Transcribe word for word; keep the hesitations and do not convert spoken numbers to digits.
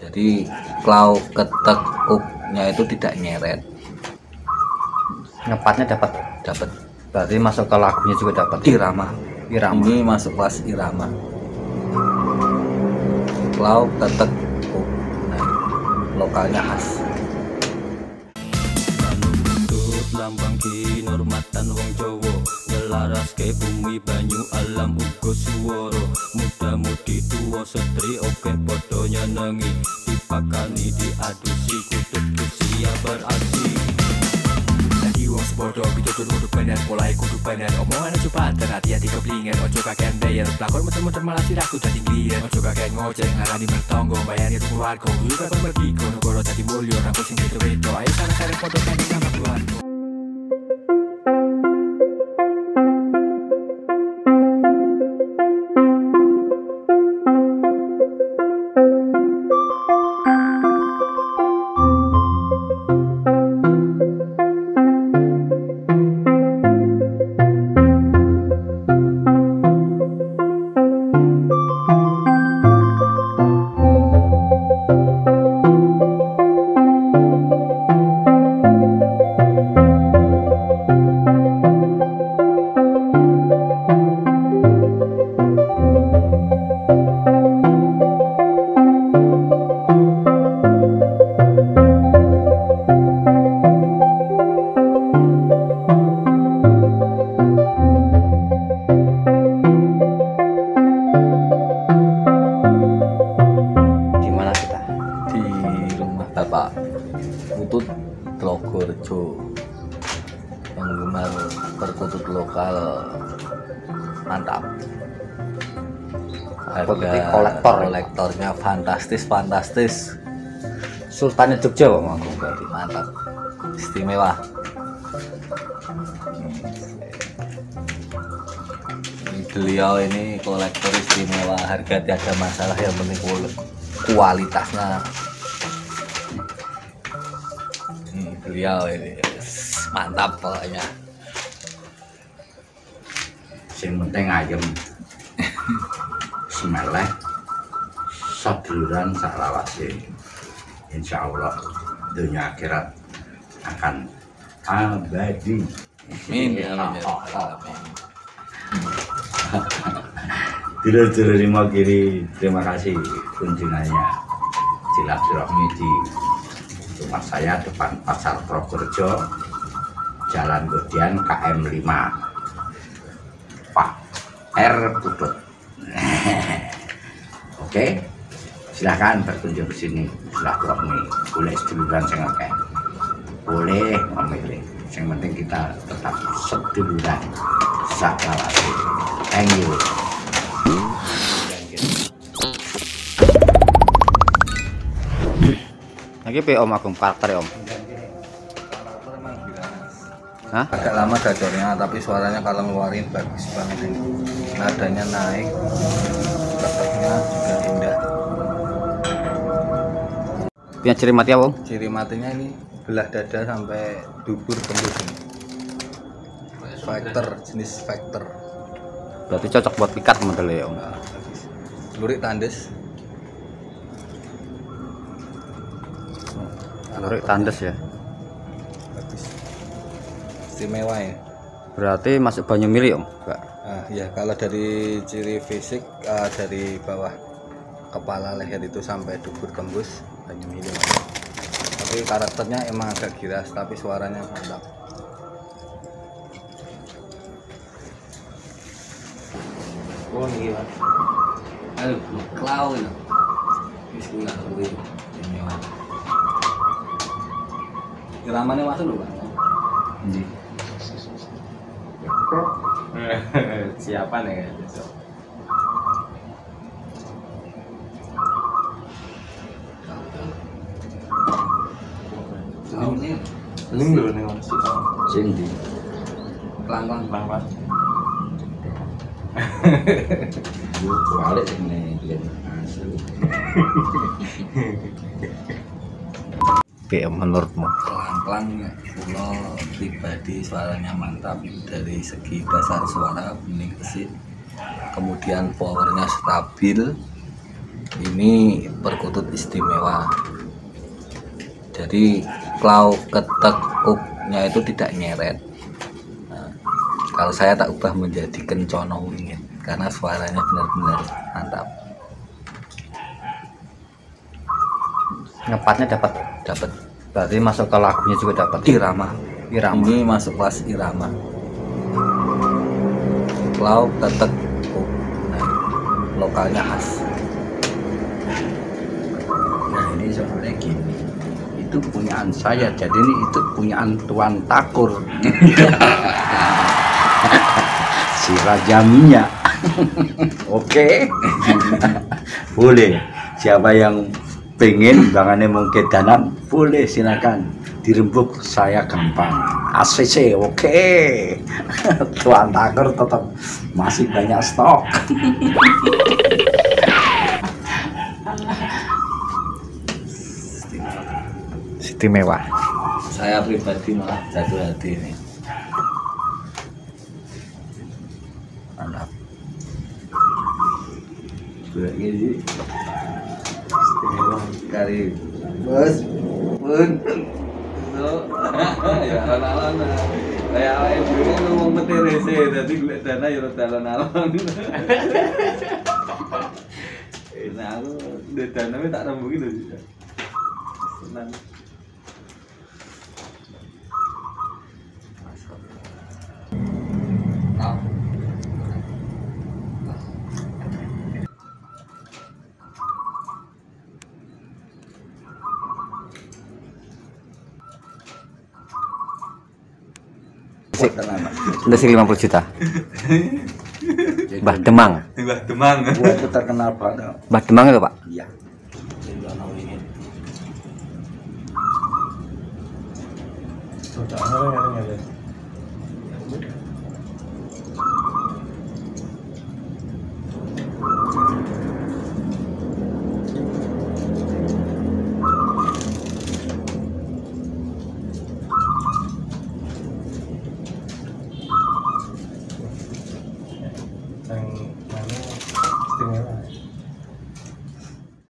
Jadi klau ketek upnya itu tidak nyeret. Ngepatnya dapat, dapat. Berarti masuk ke lagunya juga dapat. Irama. Irama. Ini masuk kelas irama. Klau ketek up. Nah, lokalnya khas. Lambang kinurmatan wong Jawa ngelaraske bumi banyu alam uga swara muda-mudi tuwa setri oke padha nyenengi dipakani diadusi kutub usia beraksi lagi wong sepodo pitu kudu bener polahe kudu bener omongan cepat dan hati-hati keblingen ojo kakean dayer lakon metu-metu malah siraku dadi gliyen ojo kakean ngoceh ngarani bertangga bayani keluarga juga pergi kono karo dadi mulya rampung sing keweto ae sare-sare padha kanthi nama keluarga. Bapak Putut Telogoredjo yang gemar perkutut lokal mantap. Harga kolektor, kolektornya fantastis fantastis. Sultannya Jogja Bang Agung berarti mantap, istimewa. Beliau ini kolektor istimewa, harga tiada masalah, yang penting kualitasnya. Beliau ini mantap pokoknya. Sing penting ayam, semeleh, seduluran saklawase. Insya Allah dunia akhirat akan abadi. Amin. Dulur-dulur lima kiri, terima kasih kunjungannya. Silaturahmi di rumah saya depan Pasar Telogoredjo, Jalan Godian Kilometer lima, Pak R. Putut. Oke, silahkan berkunjung ke sini. Silaturahmi, boleh seduluran sing akeh, boleh memilih. Yang penting kita tetap seduluran saklawase. Thank you. Lagi P Om Agung karakter ya Om. Hah? Agak lama dadornya, tapi suaranya kalau ngeluarin bagus banget. Nadanya naik, teksturnya juga indah. Punya ciri mati apa Om? Ciri matinya ini belah dada sampai dubur tembus. Fighter, jenis fighter. Berarti cocok buat pikat modelnya ya Om. Lurik tandes. Lurik tandes ya, istimewa ya. Berarti masuk banyu mili Om? Ah, ya, kalau dari ciri fisik uh, dari bawah kepala leher itu sampai dubur tembus banyu mili. Tapi karakternya emang agak giras, tapi suaranya mantap. Oh iya, aduh, klau ini, istimewa. Keramannya masuk lho Pak? Iya. Siapan ya kayaknya besok. Ini ini lho nih orang suka. Sini. Pelan-pelan, pelan-pelan. Lu balik ini dia asli. Oke, menurutmu? Pelan-pelan, kalau pribadi suaranya mantap dari segi dasar suara bening, kemudian powernya stabil, ini perkutut istimewa. Jadi plau ketekuknya itu tidak nyeret. Nah, kalau saya tak ubah menjadi kencono wingit karena suaranya benar-benar mantap. Ngepatnya dapat, dapat. Berarti masuk ke lagunya juga dapat. Irama, irama. Ini masuk kelas irama. Plau ketekuk. Nah, lokalnya khas. Nah, ini soalnya gini. Itu punyaan saya, jadi ini itu punyaan Tuan Takur. Si Raja Minyak. Oke, boleh. Siapa yang pengen bangannya mungkin danan, boleh silakan. Dirembuk saya gampang. A C C, oke. Tuan Takur tetap masih banyak stok. Istimewa. Saya pribadi malah jatuh hati ini. Mantap. Sudah ini istimewa sekali. Bos, pun. Ya alon-alon. Kayak ayam dulu ngomong meterese, jadi gue dana ya alon-alon. Nah, aku dana tak rembuki lho. Senang. Udah sih lima puluh juta. Bah Demang. Bah Demang. Buat terkenal Pak. Bah Demang itu Pak? Iya. Yang